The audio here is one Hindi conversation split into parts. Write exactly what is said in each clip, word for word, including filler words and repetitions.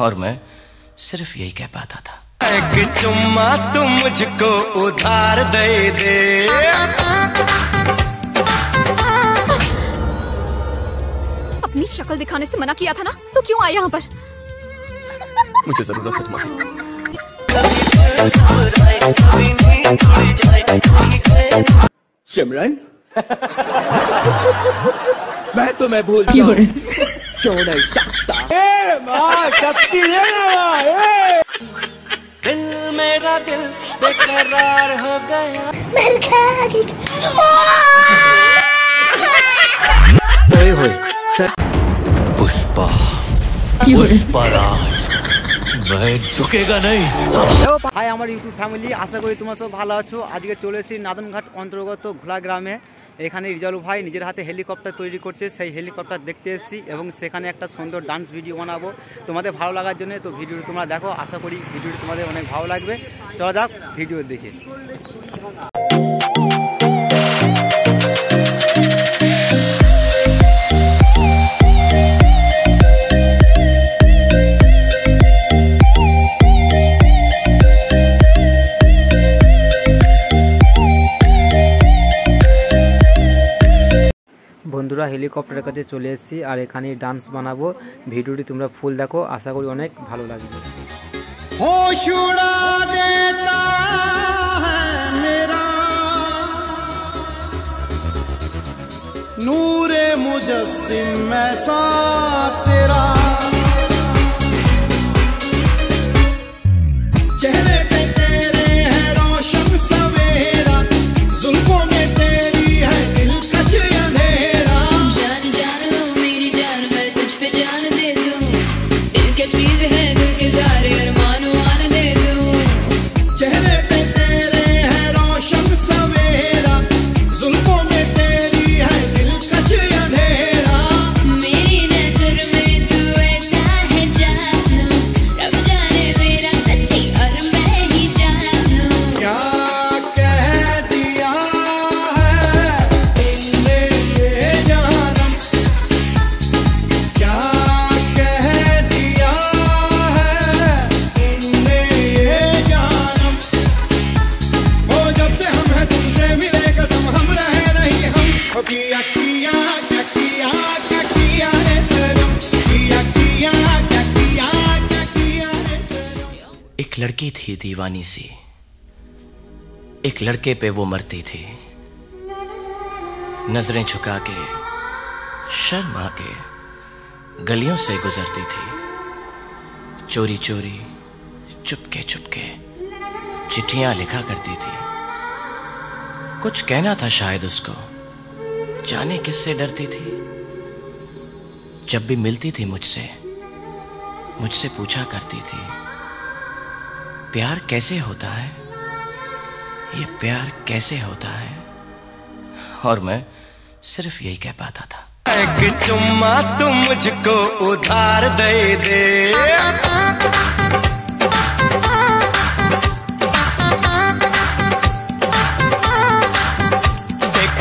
और मैं सिर्फ यही कह पाता था। एक चुम्मा तू मुझको उधार दे दे। अपनी शक्ल दिखाने से मना किया था ना, तो क्यों आए यहाँ पर? मुझे जरूरत है तुम्हारी। सिमरन मैं तुम्हें भूल गया हूँ। क्यों नहीं सकता? ए माँ शक्ति है ना। दिल मेरा दिल बेकरार हो गया। होए होए सर पुष्पा पुष्पराज मैं झुकेगा नहीं। हाय আমার ইউটিউব ফ্যামিলি, আশা করি তোমরা সব ভালো আছো। আজকে চলে এসেছি নাদনঘাট অন্তর্গত ঘোলা গ্রামে। এখানে রিজাউল ভাই নিজের হাতে হেলিকপ্টার তৈরি করছে, সেই হেলিকপ্টার দেখতে এসেছি এবং সেখানে একটা সুন্দর ডান্স ভিডিও বানাবো তোমাদের ভালো লাগার জন্য। তো ভিডিওটি তোমরা দেখো, আশা করি ভিডিওটি তোমাদের অনেক ভালো লাগবে। চলো যাক ভিডিও দেখি। বন্ধুরা হেলিকপ্টারের কাছে চলে এসেছি আর এখানে ডান্স বানাবো। ভিডিওটি তোমরা ফুল দেখো, আশা করি অনেক ভালো লাগবে। होश उड़ा देता है मेरा नूरे मुजस्सिम में साथ तेरा। एक लड़की थी दीवानी सी, एक लड़के पे वो मरती थी। नजरें झुका के शर्मा के गलियों से गुजरती थी। चोरी चोरी चुपके चुपके चिट्ठियां लिखा करती थी। कुछ कहना था शायद उसको, जाने किससे डरती थी। जब भी मिलती थी मुझसे मुझसे पूछा करती थी प्यार कैसे होता है, ये प्यार कैसे होता है। और मैं सिर्फ यही कह पाता था। एक चुम्मा तुम मुझको उधार दे दे।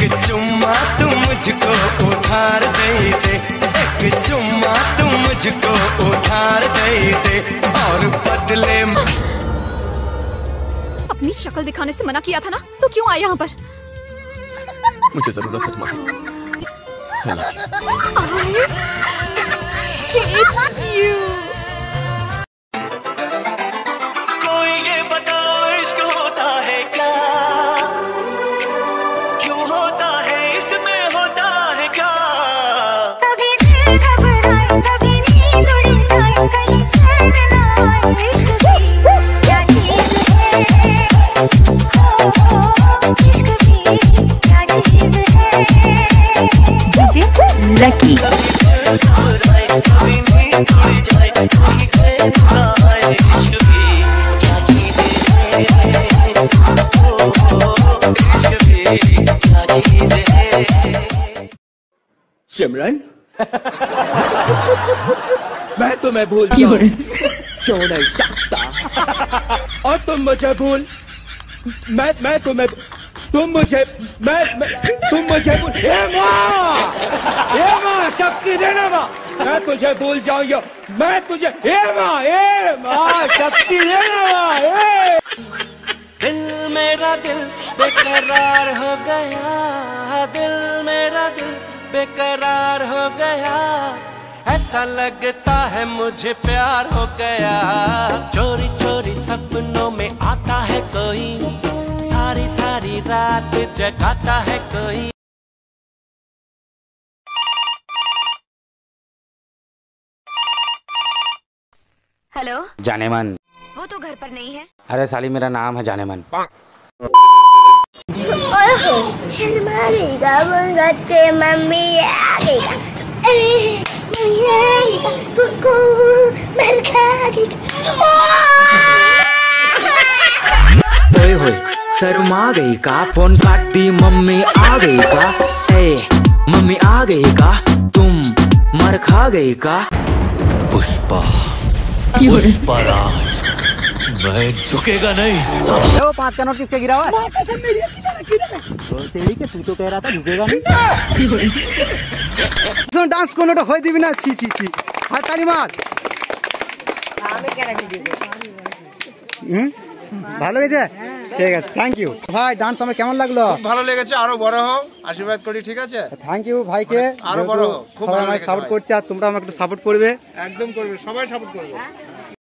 एक चुम्मा तुम मुझको उधार दे दे। एक चुम्मा तुम मुझको उधार दे दे और बदले में। अपनी शक्ल दिखाने से मना किया था ना, तो क्यों आए यहाँ पर? मुझे जरूरत है तुम्हारी। लकी सिमरन मैं तुम्हें भूल गया हूँ। क्यों नहीं सकता? और तुम मुझे भूल मैं मैं तुम्हें तुम मुझे मैं, मैं तुम मुझे भूल। ए माँ ए माँ शक्ति देना माँ। मैं तुझे भूल जाऊंगा, मैं तुझे ए माँ ए माँ शक्ति ए माँ ए। दिल मेरा दिल बेकरार हो गया, दिल मेरा दिल बेकरार हो गया, ऐसा लगता है मुझे प्यार हो गया। चोरी चोरी सपनों में आता है कोई, सारी सारी रात जगाता है कोई। हेलो जानेमन, वो तो घर पर नहीं है। अरे साली मेरा नाम है जानेमन। शर्माएगा बंगा के मम्मी आ गई, शर्मा गई का, फोन काटी मम्मी आ गई का, ए मम्मी आ गई का, तुम मर खा गई का। पुष्पा पुष्पा राज मैं झुकेगा नहीं। वो पाँच का नोट किसके गिरा हुआ है? तो कह रहा था झुकेगा नहीं। डांस को नोट होई दिविना छी छी छी हां ताली मार। हमें कह रहा दीजिए हम ভালো হয়েছে। ঠিক আছে थैंक यू ভাই। ডান্স আমার কেমন লাগলো? খুব ভালো লেগেছে। আরো বড় হও আশীর্বাদ করি। ঠিক আছে थैंक यू ভাইকে। আরো বড় হও। খুব ভালো সাপোর্ট করছ। তোমরা আমাকে একটু সাপোর্ট করবে? একদম করবে, সবাই সাপোর্ট করবে।